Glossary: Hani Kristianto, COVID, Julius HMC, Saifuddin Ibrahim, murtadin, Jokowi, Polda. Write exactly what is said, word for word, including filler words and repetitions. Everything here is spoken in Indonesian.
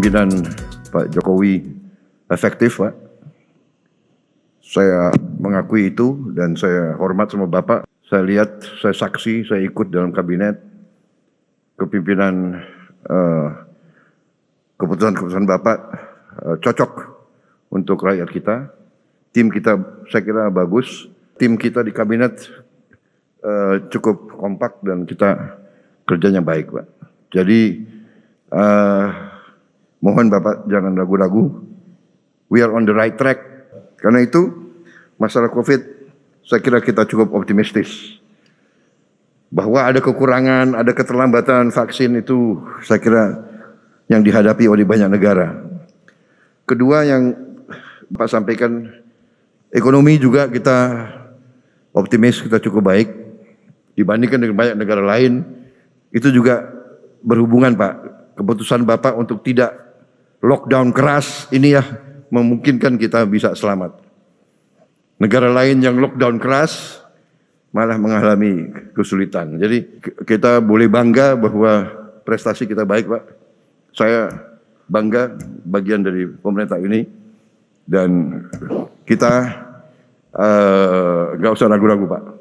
pemimpinan Pak Jokowi efektif, Pak. Saya mengakui itu dan saya hormat sama Bapak. Saya lihat, saya saksi, saya ikut dalam kabinet kepimpinan, keputusan-keputusan eh, Bapak eh, cocok untuk rakyat kita. Tim kita saya kira bagus, tim kita di kabinet eh, cukup kompak dan kita kerjanya baik, Pak. Jadi eh, mohon Bapak jangan ragu-ragu, we are on the right track. Karena itu masalah COVID saya kira kita cukup optimistis. Bahwa ada kekurangan, ada keterlambatan vaksin itu saya kira yang dihadapi oleh banyak negara. Kedua yang Pak sampaikan, ekonomi juga kita optimis, kita cukup baik. Dibandingkan dengan banyak negara lain, itu juga berhubungan, Pak. Keputusan Bapak untuk tidak lockdown keras ini ya memungkinkan kita bisa selamat. Negara lain yang lockdown keras malah mengalami kesulitan. Jadi kita boleh bangga bahwa prestasi kita baik, Pak. Saya bangga bagian dari pemerintah ini dan kita nggak uh, usah ragu-ragu, Pak.